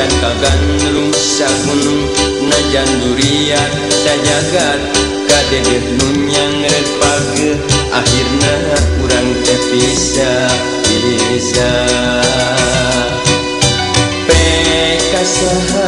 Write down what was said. najan kagan rumsak gunung, najan durian dajagat kadedeh nunyang red pagi, akhirna kurang tepisa-pisa. Pekasa